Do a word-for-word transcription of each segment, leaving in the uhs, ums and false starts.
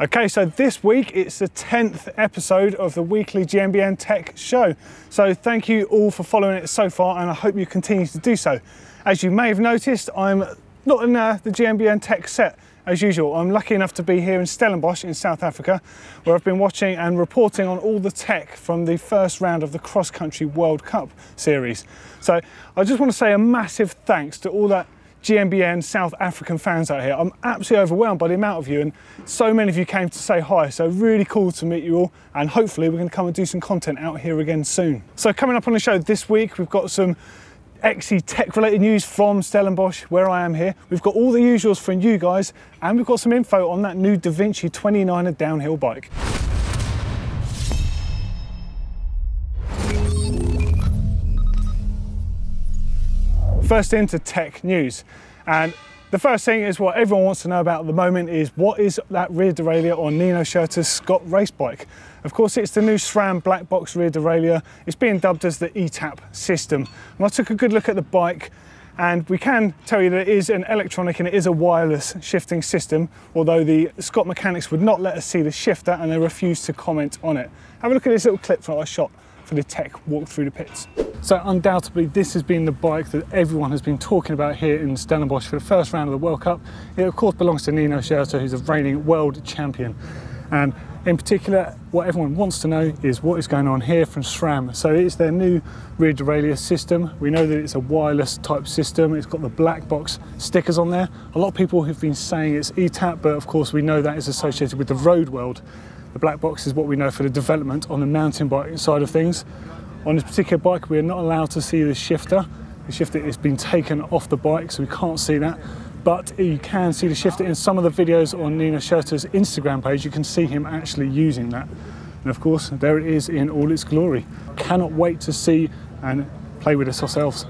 Okay, so this week it's the tenth episode of the weekly G M B N Tech show. So thank you all for following it so far, and I hope you continue to do so. As you may have noticed, I'm not in uh, the G M B N Tech set as usual. I'm lucky enough to be here in Stellenbosch in South Africa, where I've been watching and reporting on all the tech from the first round of the Cross Country World Cup series. So I just want to say a massive thanks to all that G M B N South African fans out here. I'm absolutely overwhelmed by the amount of you, and so many of you came to say hi, so really cool to meet you all, and hopefully we're going to come and do some content out here again soon. So coming up on the show this week, we've got some X E tech related news from Stellenbosch, where I am here. We've got all the usuals from you guys, and we've got some info on that new DaVinci twenty-niner downhill bike. First into tech news, and the first thing is what everyone wants to know about at the moment is what is that rear derailleur on Nino Schurter's Scott race bike. Of course, it's the new SRAM black box rear derailleur. It's being dubbed as the E-Tap system, and I took a good look at the bike, and we can tell you that it is an electronic and it is a wireless shifting system, although the Scott mechanics would not let us see the shifter and they refused to comment on it. Have a look at this little clip that I shot for the tech walk through the pits. So undoubtedly this has been the bike that everyone has been talking about here in Stellenbosch for the first round of the World Cup. It of course belongs to Nino Schurter, who's a reigning world champion. And in particular, what everyone wants to know is what is going on here from SRAM. So it's their new rear derailleur system. We know that it's a wireless type system. It's got the black box stickers on there. A lot of people have been saying it's E-Tap, but of course we know that is associated with the road world. The black box is what we know for the development on the mountain bike side of things. On this particular bike, we are not allowed to see the shifter. The shifter has been taken off the bike, so we can't see that. But you can see the shifter in some of the videos on Nino Schurter's Instagram page. You can see him actually using that. And of course, there it is in all its glory. Cannot wait to see and play with this ourselves.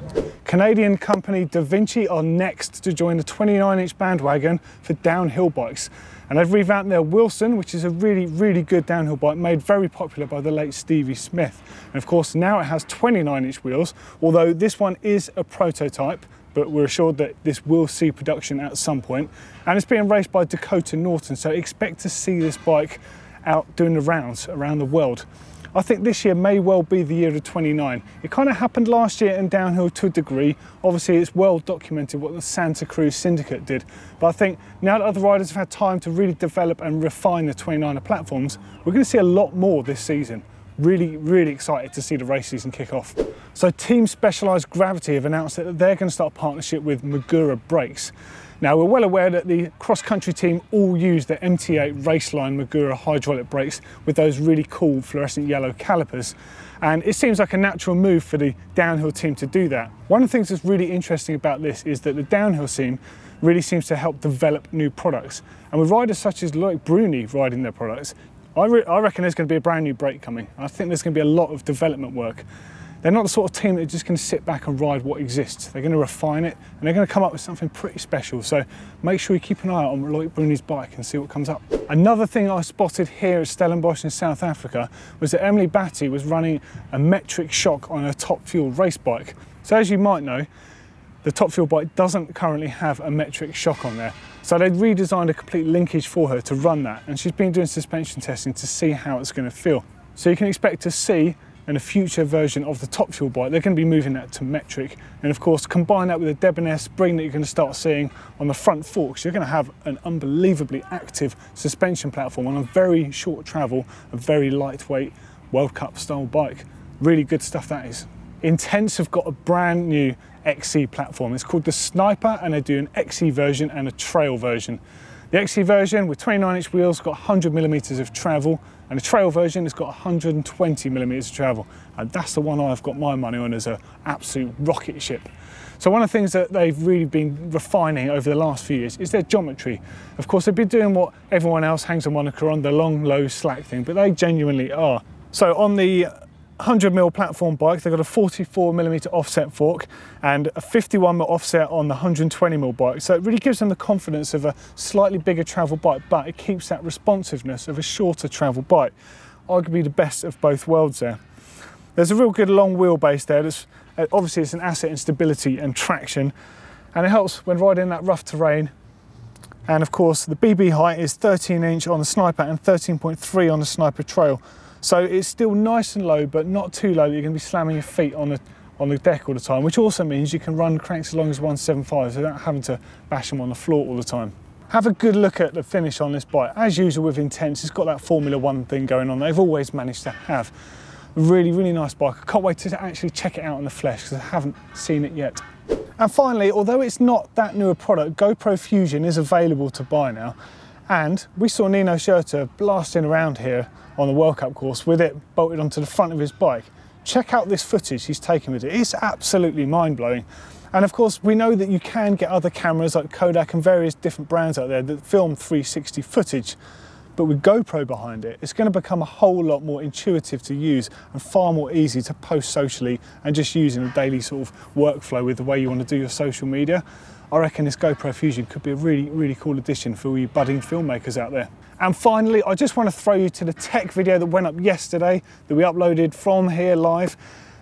Canadian company DaVinci are next to join the twenty-nine inch bandwagon for downhill bikes. And they've revamped their Wilson, which is a really, really good downhill bike made very popular by the late Stevie Smith. And of course, now it has twenty-nine inch wheels, although this one is a prototype, but we're assured that this will see production at some point. And it's being raced by Dakota Norton, so expect to see this bike out doing the rounds around the world. I think this year may well be the year of twenty-nine. It kind of happened last year in downhill to a degree. Obviously, it's well documented what the Santa Cruz Syndicate did. But I think now that other riders have had time to really develop and refine the twenty-niner platforms, we're going to see a lot more this season. Really, really excited to see the race season kick off. So Team Specialized Gravity have announced that they're going to start a partnership with Magura Brakes. Now, we're well aware that the cross-country team all use the M T eight Raceline Magura hydraulic brakes with those really cool fluorescent yellow calipers. And it seems like a natural move for the downhill team to do that. One of the things that's really interesting about this is that the downhill team really seems to help develop new products. And with riders such as Loïc Bruni riding their products, I, re I reckon there's going to be a brand new brake coming. I think there's going to be a lot of development work. They're not the sort of team that are just going to sit back and ride what exists. They're going to refine it, and they're going to come up with something pretty special. So make sure you keep an eye out on Loïc Bruni's bike and see what comes up. Another thing I spotted here at Stellenbosch in South Africa was that Emily Batty was running a metric shock on her Top Fuel race bike. So as you might know, the Top Fuel bike doesn't currently have a metric shock on there. So they'd redesigned a complete linkage for her to run that, and she's been doing suspension testing to see how it's going to feel. So you can expect to see and a future version of the Top Fuel bike. They're going to be moving that to metric, and of course combine that with the DebonAir spring that you're going to start seeing on the front forks. You're going to have an unbelievably active suspension platform on a very short travel, a very lightweight World Cup style bike. Really good stuff that is. Intense have got a brand new X E platform. It's called the Sniper, and they do an X E version and a trail version. The X E version with twenty-nine inch wheels got one hundred millimeters of travel, and the trail version has got one hundred twenty millimeters of travel. And that's the one I've got my money on as an absolute rocket ship. So one of the things that they've really been refining over the last few years is their geometry. Of course, they've been doing what everyone else hangs a moniker on, the long, low, slack thing, but they genuinely are. So on the one hundred mil platform bike, they've got a forty-four millimeter offset fork and a fifty-one mil offset on the one hundred twenty mil bike. So it really gives them the confidence of a slightly bigger travel bike, but it keeps that responsiveness of a shorter travel bike. Arguably the best of both worlds there. There's a real good long wheelbase there. That's, obviously it's an asset in stability and traction, and it helps when riding that rough terrain And of course the B B height is thirteen inch on the Sniper and thirteen point three on the Sniper Trail. So it's still nice and low, but not too low that you're going to be slamming your feet on the, on the deck all the time, which also means you can run cranks as long as one seventy-fives without having to bash them on the floor all the time. Have a good look at the finish on this bike. As usual with Intense, it's got that Formula One thing going on they've always managed to have. Really, really nice bike. I can't wait to actually check it out in the flesh because I haven't seen it yet. And finally, although it's not that new a product, GoPro Fusion is available to buy now. And we saw Nino Schurter blasting around here on the World Cup course with it bolted onto the front of his bike. Check out this footage he's taken with it. It's absolutely mind-blowing. And of course, we know that you can get other cameras like Kodak and various different brands out there that film three sixty footage. But with GoPro behind it, it's going to become a whole lot more intuitive to use and far more easy to post socially and just use in a daily sort of workflow with the way you want to do your social media. I reckon this GoPro Fusion could be a really, really cool addition for all you budding filmmakers out there. And finally, I just want to throw you to the tech video that went up yesterday that we uploaded from here live.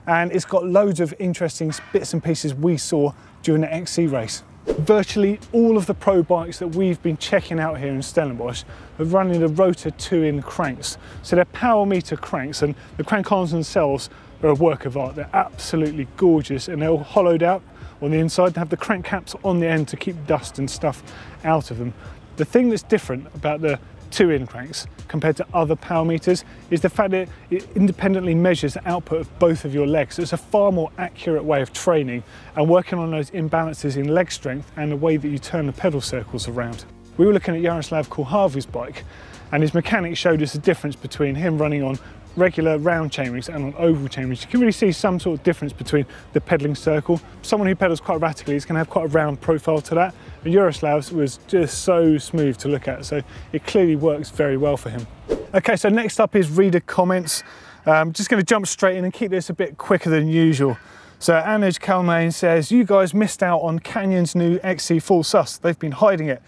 And it's got loads of interesting bits and pieces we saw during the X C race. Virtually all of the pro bikes that we've been checking out here in Stellenbosch are running the Rotor two in cranks. So they're power meter cranks, and the crank arms themselves are a work of art. They're absolutely gorgeous, and they're all hollowed out on the inside. They have the crank caps on the end to keep dust and stuff out of them. The thing that's different about the two in cranks compared to other power meters is the fact that it independently measures the output of both of your legs. So it's a far more accurate way of training and working on those imbalances in leg strength and the way that you turn the pedal circles around. We were looking at Yaroslav Kulhavi's bike, and his mechanic showed us the difference between him running on regular round chainrings and on oval chainrings. You can really see some sort of difference between the pedaling circle. Someone who pedals quite erratically is going to have quite a round profile to that, and Yaroslav's was just so smooth to look at, so it clearly works very well for him. Okay, so next up is reader comments. I'm um, just going to jump straight in and keep this a bit quicker than usual. So Anuj Kalmain says, "You guys missed out on Canyon's new X C full sus. They've been hiding it.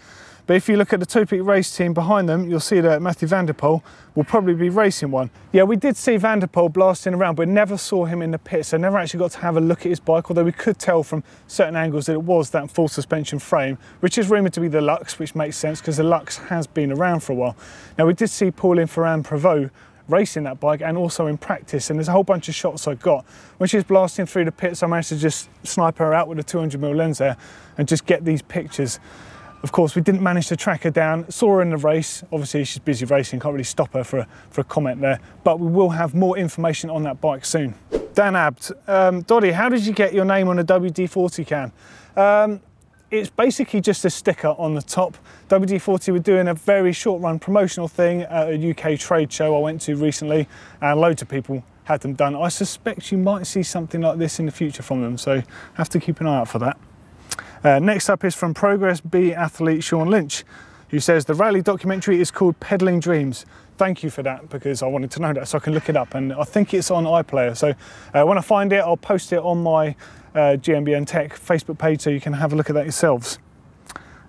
But if you look at the two-peak race team behind them, you'll see that Matthew Vanderpoel will probably be racing one." Yeah, we did see Vanderpoel blasting around, but never saw him in the pit, so never actually got to have a look at his bike, although we could tell from certain angles that it was that full suspension frame, which is rumoured to be the Lux, which makes sense because the Lux has been around for a while. Now, we did see Pauline Ferrand-Prévot racing that bike and also in practice, and there's a whole bunch of shots I got. When she was blasting through the pits, I managed to just snipe her out with a two hundred millimeter lens there and just get these pictures. Of course, we didn't manage to track her down, saw her in the race. Obviously, she's busy racing, can't really stop her for a, for a comment there, but we will have more information on that bike soon. Dan Abt, um, "Doddy, how did you get your name on a W D forty can?" Um, it's basically just a sticker on the top. W D forty were doing a very short run promotional thing at a U K trade show I went to recently, and loads of people had them done. I suspect you might see something like this in the future from them, so have to keep an eye out for that. Uh, next up is from Progress B athlete Sean Lynch, who says, "The rally documentary is called Pedaling Dreams." Thank you for that, because I wanted to know that so I can look it up, and I think it's on iPlayer. So uh, when I find it, I'll post it on my uh, G M B N Tech Facebook page so you can have a look at that yourselves.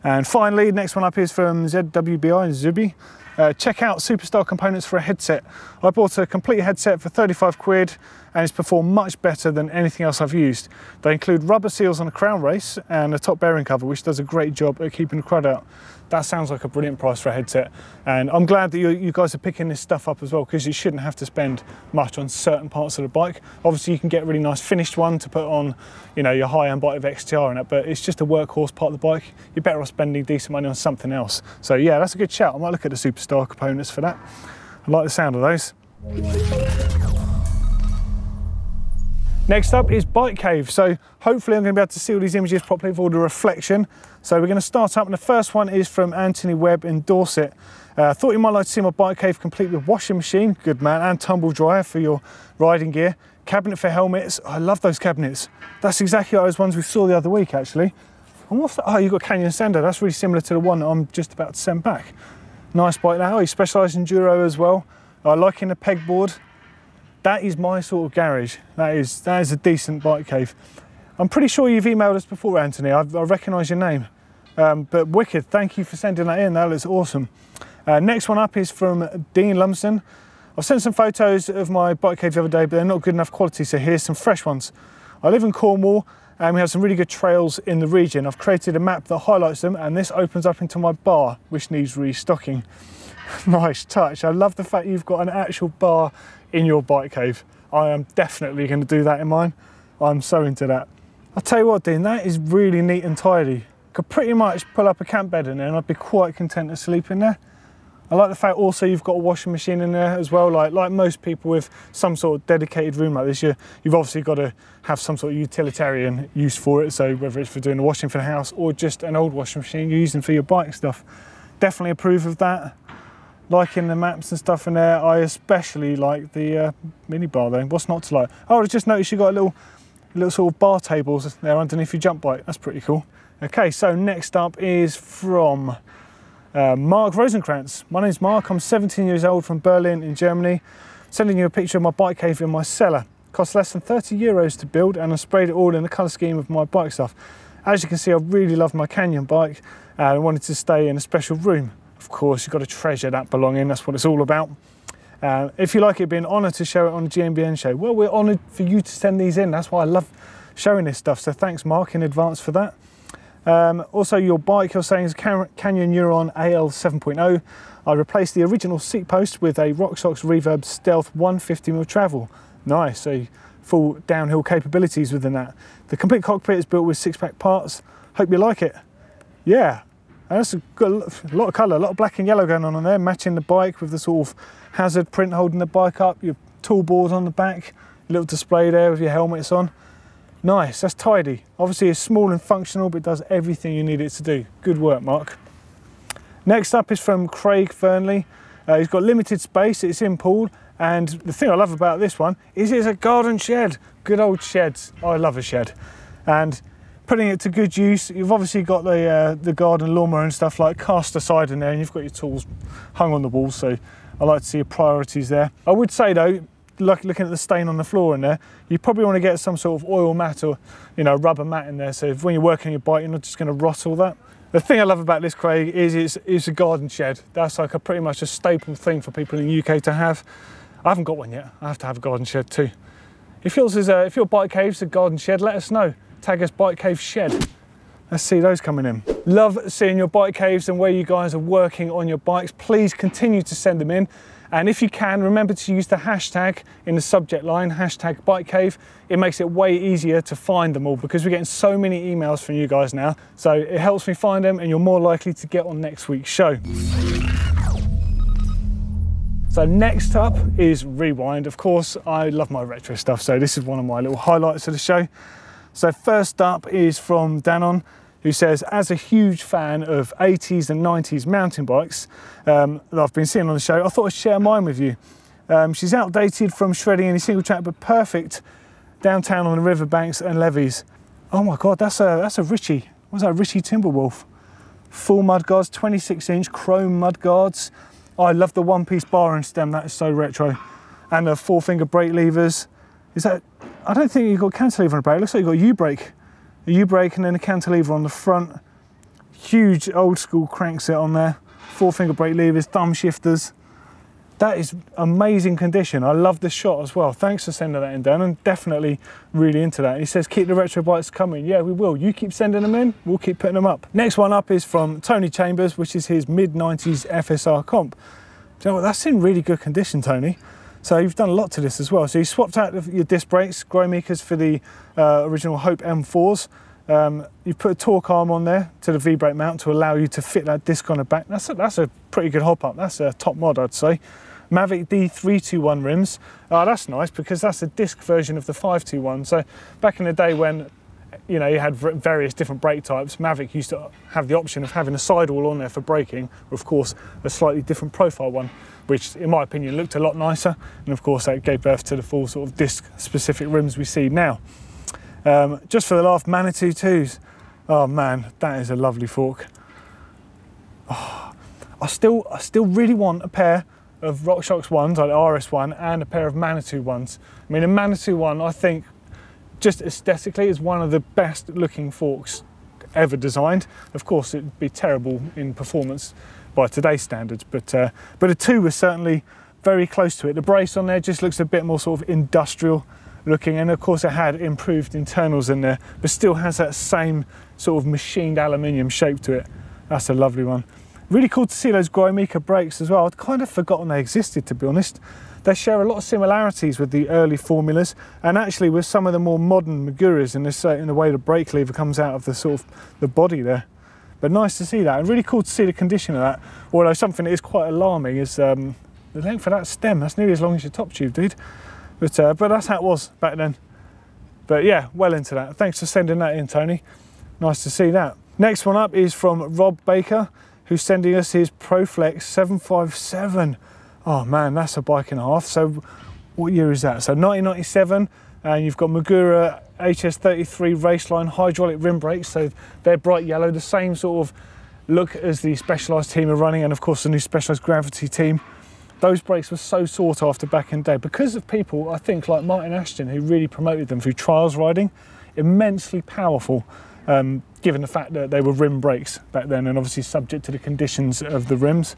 And finally, next one up is from Z W B I Zubi. Uh, "check out Superstar Components for a headset. I bought a complete headset for thirty-five quid and it's performed much better than anything else I've used. They include rubber seals on a crown race and a top bearing cover, which does a great job at keeping the crud out." That sounds like a brilliant price for a headset, and I'm glad that you, you guys are picking this stuff up as well, because you shouldn't have to spend much on certain parts of the bike. Obviously, you can get a really nice finished one to put on, you know, your high-end bike of X T R and that, but it's just a workhorse part of the bike. You're better off spending decent money on something else. So yeah, that's a good shout. I might look at the Superstar Components for that. I like the sound of those. Next up is Bike Cave. So hopefully I'm going to be able to see all these images properly for all the reflection. So we're going to start up, and the first one is from Anthony Webb in Dorset. Uh, "thought you might like to see my Bike Cave complete with washing machine," good man, "and tumble dryer for your riding gear, cabinet for helmets." I love those cabinets. That's exactly like those ones we saw the other week, actually. And what's that? Oh, you've got Canyon Sender. That's really similar to the one that I'm just about to send back. Nice bike now. He specialised in enduro as well. I like in the pegboard. That is my sort of garage. That is that is a decent Bike Cave. I'm pretty sure you've emailed us before, Anthony. I've, I recognise your name. Um, but wicked, thank you for sending that in. That looks awesome. Uh, next one up is from Dean Lumsden. "I've sent some photos of my Bike Cave the other day, but they're not good enough quality, so here's some fresh ones. I live in Cornwall and we have some really good trails in the region. I've created a map that highlights them, and this opens up into my bar, which needs restocking. Nice touch. I love the fact you've got an actual bar in your Bike Cave. I am definitely going to do that in mine. I'm so into that. I'll tell you what, Dean, that is really neat and tidy. I could pretty much pull up a camp bed in there and I'd be quite content to sleep in there. I like the fact also you've got a washing machine in there as well. Like, like most people with some sort of dedicated room like this, you, you've obviously got to have some sort of utilitarian use for it. So whether it's for doing the washing for the house or just an old washing machine you're using for your bike stuff. Definitely approve of that. Liking the maps and stuff in there. I especially like the uh, mini bar though. What's not to like? Oh, I just noticed you've got a little, little sort of bar tables there underneath your jump bike. That's pretty cool. Okay, so next up is from Uh, Mark Rosenkrantz. My name's Mark, I'm seventeen years old from Berlin in Germany. Sending you a picture of my Bike Cave in my cellar. Cost less than thirty euros to build, and I sprayed it all in the colour scheme of my bike stuff. As you can see, I really love my Canyon bike and I wanted to stay in a special room. Of course, you've got to treasure that belonging, that's what it's all about. Uh, if you like, it'd be an honour to show it on the G M B N show. Well, we're honoured for you to send these in, that's why I love showing this stuff, so thanks Mark in advance for that. Um, also, your bike, you're saying, is Can Canyon Neuron A L seven point oh. I replaced the original seat post with a RockShox Reverb Stealth one hundred fifty millimeter travel. Nice, so full downhill capabilities within that. The complete cockpit is built with six-pack parts. Hope you like it. Yeah, and that's a, good, a lot of colour, a lot of black and yellow going on in there, matching the bike with the sort of hazard print holding the bike up, your toolboard on the back, little display there with your helmets on. Nice, that's tidy. Obviously it's small and functional, but it does everything you need it to do. Good work, Mark. Next up is from Craig Fernley. Uh, he's got limited space, it's in pool, and the thing I love about this one is it's a garden shed. Good old sheds. I love a shed. And putting it to good use, you've obviously got the, uh, the garden lawnmower and stuff like cast aside in there, and you've got your tools hung on the wall, so I like to see your priorities there. I would say though, looking at the stain on the floor in there, you probably want to get some sort of oil mat or, you know, rubber mat in there, so if, when you're working on your bike, you're not just going to rot all that. The thing I love about this, Craig, is it's, it's a garden shed. That's like a pretty much a staple thing for people in the U K to have. I haven't got one yet. I have to have a garden shed too. If yours is a, if your Bike Cave's a garden shed, let us know. Tag us Bike Cave Shed. Let's see those coming in. Love seeing your Bike Caves and where you guys are working on your bikes. Please continue to send them in. And if you can, remember to use the hashtag in the subject line, hashtag Bike Cave. It makes it way easier to find them all because we're getting so many emails from you guys now. So it helps me find them and you're more likely to get on next week's show. So next up is Rewind. Of course, I love my retro stuff. So this is one of my little highlights of the show. So first up is from Danon, who says, as a huge fan of eighties and nineties mountain bikes um, that I've been seeing on the show, I thought I'd share mine with you. Um, she's outdated from shredding any single track, but perfect downtown on the riverbanks and levees. Oh my God, that's a, that's a Richie. What's that, Richie Timberwolf? Full mud guards, twenty-six inch chrome mud guards. Oh, I love the one piece bar and stem, that is so retro. And the four finger brake levers. Is that, I don't think you've got cantilever on a brake, it looks like you've got U-brake. A U-brake and then a cantilever on the front. Huge old school crankset on there. Four finger brake levers, thumb shifters. That is amazing condition. I love the shot as well. Thanks for sending that in, Dan. I'm definitely really into that. He says, keep the retro bikes coming. Yeah, we will. You keep sending them in, we'll keep putting them up. Next one up is from Tony Chambers, which is his mid nineties F S R comp. Do you know what? That's in really good condition, Tony. So you've done a lot to this as well. So you swapped out your disc brakes, Gromekers, for the uh, original Hope M fours. Um, you've put a torque arm on there to the V-brake mount to allow you to fit that disc on the back. That's a, that's a pretty good hop up. That's a top mod, I'd say. Mavic D three twenty-one rims. Oh, that's nice because that's a disc version of the five twenty-one. So back in the day when, you know, you had various different brake types, Mavic used to have the option of having a sidewall on there for braking, of course a slightly different profile one, which in my opinion looked a lot nicer, and of course that gave birth to the full sort of disc specific rims we see now. Um, just for the laugh, Manitou twos. Oh man, that is a lovely fork. Oh, I still I still really want a pair of RockShox ones, like the R S one, and a pair of Manitou ones. I mean, a Manitou one, I think, just aesthetically, is one of the best looking forks ever designed. Of course, it'd be terrible in performance by today's standards, but uh, but a two was certainly very close to it. The brace on there just looks a bit more sort of industrial, looking, and of course it had improved internals in there, but still has that same sort of machined aluminium shape to it. That's a lovely one. Really cool to see those Grimeka brakes as well. I'd kind of forgotten they existed, to be honest. They share a lot of similarities with the early formulas, and actually with some of the more modern Maguras in, this, uh, in the way the brake lever comes out of the sort of the body there. But nice to see that, and really cool to see the condition of that. Although something that is quite alarming is um, the length of that stem. That's nearly as long as your top tube, dude. But, uh, but that's how it was back then. But yeah, well into that. Thanks for sending that in, Tony. Nice to see that. Next one up is from Rob Baker, who's sending us his Proflex seven five seven. Oh man, that's a bike and a half. So what year is that? So nineteen ninety-seven, and you've got Magura H S thirty-three Raceline hydraulic rim brakes. So they're bright yellow, the same sort of look as the Specialized team are running, and of course the new Specialized Gravity team. Those brakes were so sought after back in the day because of people, I think, like Martin Ashton, who really promoted them through trials riding. Immensely powerful, um, given the fact that they were rim brakes back then, and obviously subject to the conditions of the rims.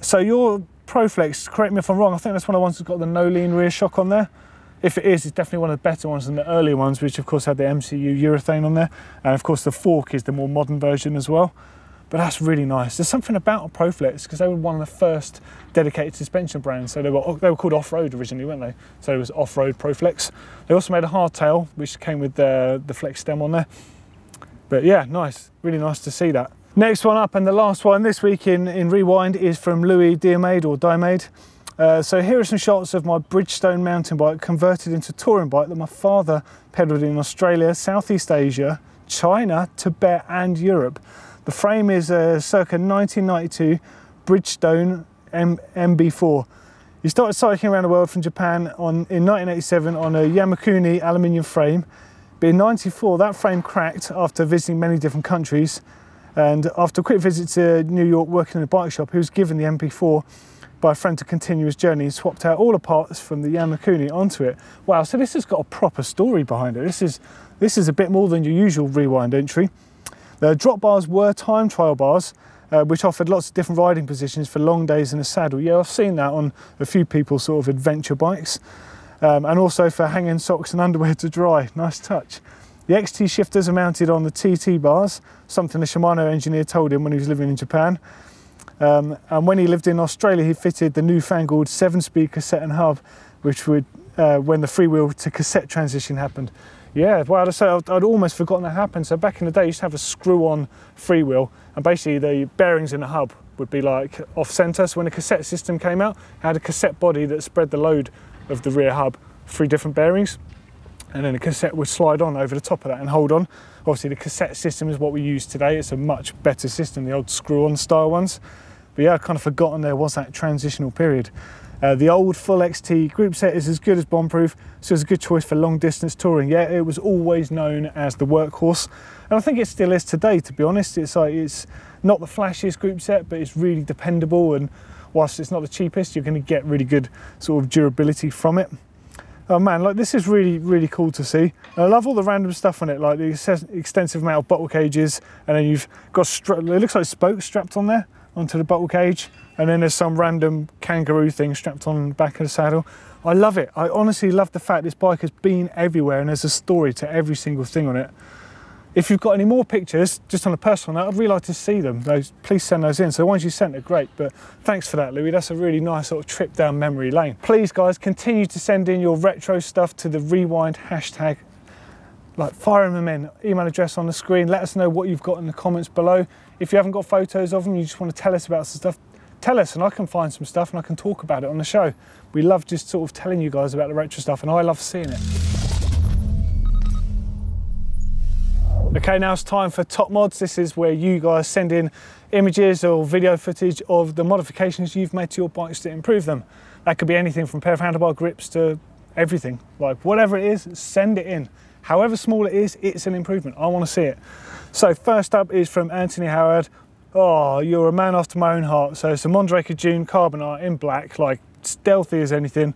So your Proflex, correct me if I'm wrong, I think that's one of the ones that's got the no-lean rear shock on there. If it is, it's definitely one of the better ones than the earlier ones, which of course had the M C U urethane on there. And of course the fork is the more modern version as well. But that's really nice. There's something about Proflex, because they were one of the first dedicated suspension brands. So they were, they were called Off-Road originally, weren't they? So it was Off-Road Proflex. They also made a hardtail, which came with the, the flex stem on there. But yeah, nice, really nice to see that. Next one up, and the last one this week in, in Rewind, is from Louis Diomade, or Diomade. Uh, so here are some shots of my Bridgestone mountain bike converted into touring bike that my father pedalled in Australia, Southeast Asia, China, Tibet and Europe. The frame is a circa nineteen ninety-two Bridgestone M B four. He started cycling around the world from Japan on, in nineteen eighty-seven on a Yamakuni aluminium frame, but in ninety-four that frame cracked after visiting many different countries, and after a quick visit to New York working in a bike shop, he was given the M B four by a friend to continue his journey. He swapped out all the parts from the Yamakuni onto it. Wow, so this has got a proper story behind it. This is, this is a bit more than your usual Rewind entry. The drop bars were time trial bars, uh, which offered lots of different riding positions for long days in a saddle. Yeah, I've seen that on a few people's sort of adventure bikes, um, and also for hanging socks and underwear to dry. Nice touch. The X T shifters are mounted on the T T bars, something the Shimano engineer told him when he was living in Japan. Um, and when he lived in Australia, he fitted the newfangled seven-speed cassette and hub, which would, uh, when the freewheel to cassette transition happened. Yeah, well, I'd, I'd almost forgotten that happened. So back in the day, you used to have a screw-on freewheel, and basically the bearings in the hub would be like off-center. So when the cassette system came out, it had a cassette body that spread the load of the rear hub, three different bearings, and then the cassette would slide on over the top of that and hold on. Obviously, the cassette system is what we use today. It's a much better system, the old screw-on style ones. But yeah, I'd kind of forgotten there was that transitional period. Uh, the old full X T group set is as good as bombproof, so it's a good choice for long distance touring. Yeah, it was always known as the workhorse, and I think it still is today, to be honest. It's like, it's not the flashiest group set, but it's really dependable, and whilst it's not the cheapest, you're going to get really good sort of durability from it. Oh man, like this is really, really cool to see. And I love all the random stuff on it, like the extensive amount of bottle cages, and then you've got, it looks like spokes strapped on there onto the bottle cage, and then there's some random kangaroo thing strapped on the back of the saddle. I love it. I honestly love the fact this bike has been everywhere, and there's a story to every single thing on it. If you've got any more pictures, just on a personal note, I'd really like to see them. Those, please send those in. So the ones you sent are great, but thanks for that, Louis. That's a really nice sort of trip down memory lane. Please, guys, continue to send in your retro stuff to the Rewind hashtag. Like, firing them in, email address on the screen. Let us know what you've got in the comments below. If you haven't got photos of them, you just want to tell us about some stuff, tell us, and I can find some stuff and I can talk about it on the show. We love just sort of telling you guys about the retro stuff, and I love seeing it. Okay, now it's time for Top Mods. This is where you guys send in images or video footage of the modifications you've made to your bikes to improve them. That could be anything from a pair of handlebar grips to everything. Like, whatever it is, send it in. However small it is, it's an improvement. I want to see it. So first up is from Anthony Howard. Oh, you're a man after my own heart. So it's a Mondraker Dune Carbon Art in black, like stealthy as anything.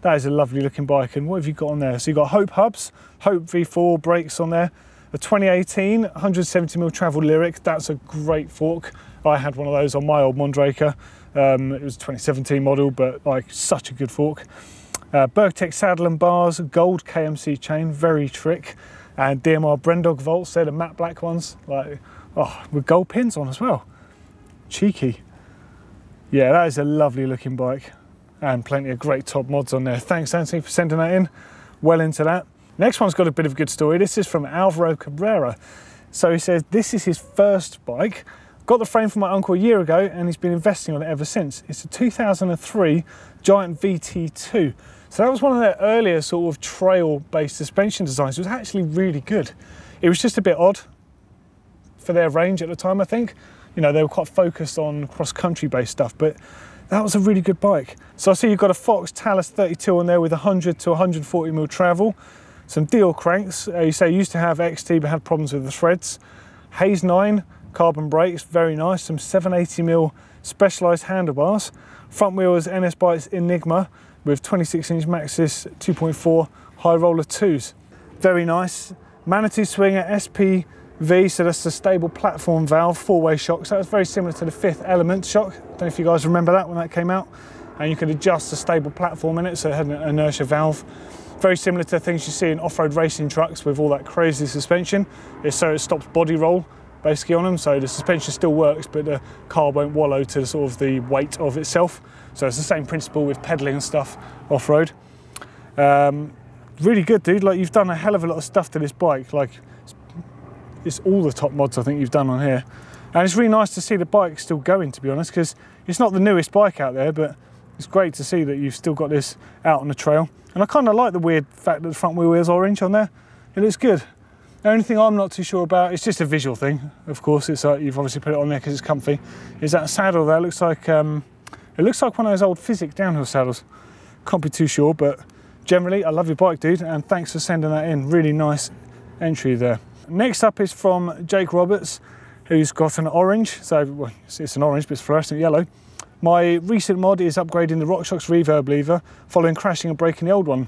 That is a lovely looking bike. And what have you got on there? So you've got Hope hubs, Hope V four brakes on there. A twenty eighteen one hundred seventy mil travel Lyric. That's a great fork. I had one of those on my old Mondraker. Um, it was a twenty seventeen model, but like such a good fork. Uh, Bergtech saddle and bars, gold K M C chain, very trick, and D M R Brendog volts, they're the matte black ones, like, oh, with gold pins on as well. Cheeky. Yeah, that is a lovely looking bike, and plenty of great top mods on there. Thanks, Anthony, for sending that in. Well into that. Next one's got a bit of a good story. This is from Alvaro Cabrera. So he says, this is his first bike. Got the frame from my uncle a year ago, and he's been investing on it ever since. It's a two thousand three Giant V T two. So that was one of their earlier sort of trail-based suspension designs. It was actually really good. It was just a bit odd for their range at the time, I think. You know, they were quite focused on cross-country based stuff, but that was a really good bike. So I see you've got a Fox Talus thirty-two on there with one hundred to one hundred forty mil travel, some deal cranks. Uh, you say you used to have X T but had problems with the threads. Hayes nine carbon brakes, very nice. Some seven eighty mil Specialized handlebars. Front wheel is N S Bikes Enigma with twenty-six inch Maxxis two point four high roller twos. Very nice. Manitou Swinger S P V, so that's the stable platform valve, four-way shocks. That was very similar to the Fifth Element shock. I don't know if you guys remember that when that came out. And you could adjust the stable platform in it, so it had an inertia valve. Very similar to things you see in off-road racing trucks with all that crazy suspension. It's so it stops body roll basically on them, so the suspension still works, but the car won't wallow to sort of the weight of itself. So it's the same principle with pedaling and stuff off-road. Um, really good, dude. Like, you've done a hell of a lot of stuff to this bike. Like, it's all the top mods I think you've done on here. And it's really nice to see the bike still going, to be honest, because it's not the newest bike out there, but it's great to see that you've still got this out on the trail. And I kind of like the weird fact that the front wheel is orange on there. It looks good. The only thing I'm not too sure about, it's just a visual thing, of course. It's like, you've obviously put it on there because it's comfy, is that saddle there looks like, um, it looks like one of those old Physic downhill saddles. Can't be too sure, but generally, I love your bike, dude, and thanks for sending that in. Really nice entry there. Next up is from Jake Roberts, who's got an orange. So, well, it's an orange, but it's fluorescent yellow. My recent mod is upgrading the RockShox reverb lever following crashing and breaking the old one.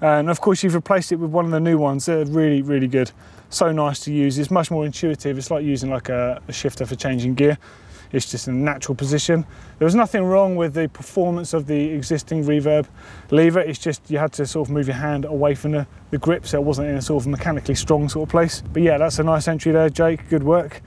And of course, you've replaced it with one of the new ones. They're really, really good. So nice to use. It's much more intuitive. It's like using like a, a shifter for changing gear. It's just in a natural position. There was nothing wrong with the performance of the existing reverb lever. It's just you had to sort of move your hand away from the, the grip, so it wasn't in a sort of mechanically strong sort of place. But yeah, that's a nice entry there, Jake. Good work.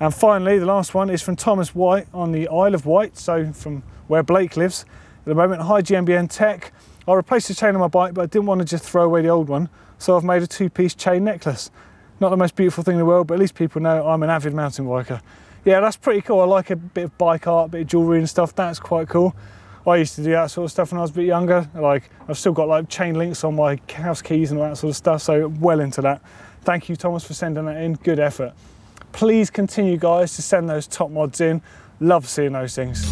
And finally, the last one is from Thomas White on the Isle of Wight, so from where Blake lives at the moment. Hi, G M B N Tech. I replaced the chain on my bike, but I didn't want to just throw away the old one, so I've made a two-piece chain necklace. Not the most beautiful thing in the world, but at least people know I'm an avid mountain biker. Yeah, that's pretty cool. I like a bit of bike art, a bit of jewellery and stuff. That's quite cool. I used to do that sort of stuff when I was a bit younger. Like, I've still got like chain links on my house keys and all that sort of stuff, so well into that. Thank you, Thomas, for sending that in. Good effort. Please continue, guys, to send those top mods in. Love seeing those things.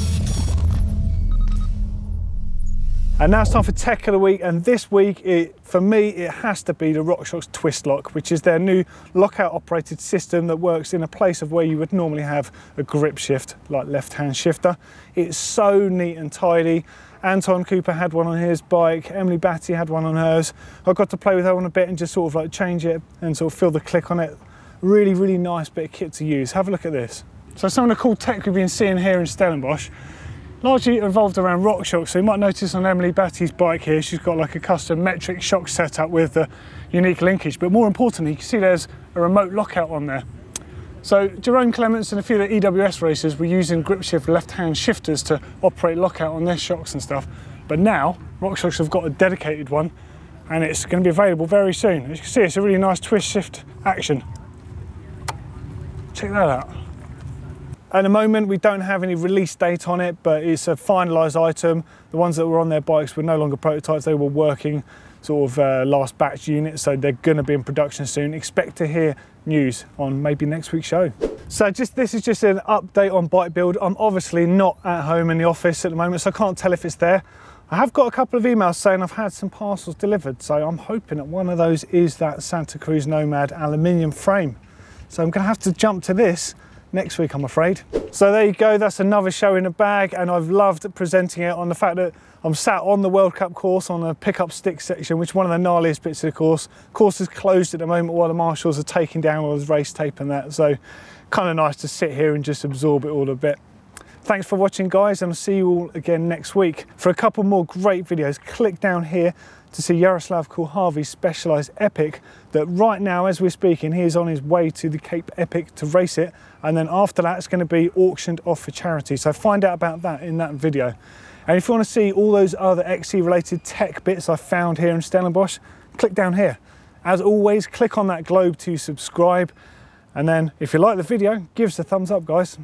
And now it's time for Tech of the Week, and this week, it, for me, it has to be the RockShox Twist Lock, which is their new lockout-operated system that works in a place of where you would normally have a grip shift, like left-hand shifter. It's so neat and tidy. Anton Cooper had one on his bike, Emily Batty had one on hers. I got to play with her one a bit and just sort of like change it and sort of feel the click on it. Really, really nice bit of kit to use. Have a look at this. So some of the cool tech we've been seeing here in Stellenbosch, largely revolved around RockShox. So you might notice on Emily Batty's bike here, she's got like a custom metric shock setup with a unique linkage. But more importantly, you can see there's a remote lockout on there. So Jerome Clements and a few of the E W S racers were using grip shift left-hand shifters to operate lockout on their shocks and stuff. But now RockShox have got a dedicated one, and it's going to be available very soon. As you can see, it's a really nice twist shift action. Check that out. At the moment, we don't have any release date on it, but it's a finalised item. The ones that were on their bikes were no longer prototypes. They were working sort of uh, last batch units, so they're going to be in production soon. Expect to hear news on maybe next week's show. So just this is just an update on Bike Build. I'm obviously not at home in the office at the moment, so I can't tell if it's there. I have got a couple of emails saying I've had some parcels delivered, so I'm hoping that one of those is that Santa Cruz Nomad aluminium frame. So I'm going to have to jump to this next week, I'm afraid. So there you go, that's another show in the bag, and I've loved presenting it on the fact that I'm sat on the World Cup course on a pickup stick section, which is one of the gnarliest bits of the course. Course is closed at the moment while the marshals are taking down all the race tape and that, so kind of nice to sit here and just absorb it all a bit. Thanks for watching, guys, and I'll see you all again next week for a couple more great videos. Click down here to see Yaroslav Kulhavi's Specialized Epic that right now, as we're speaking, he is on his way to the Cape Epic to race it, and then after that it's going to be auctioned off for charity, so find out about that in that video. And if you want to see all those other X C related tech bits I found here in Stellenbosch, click down here. As always, click on that globe to subscribe, and then if you like the video, give us a thumbs up, guys.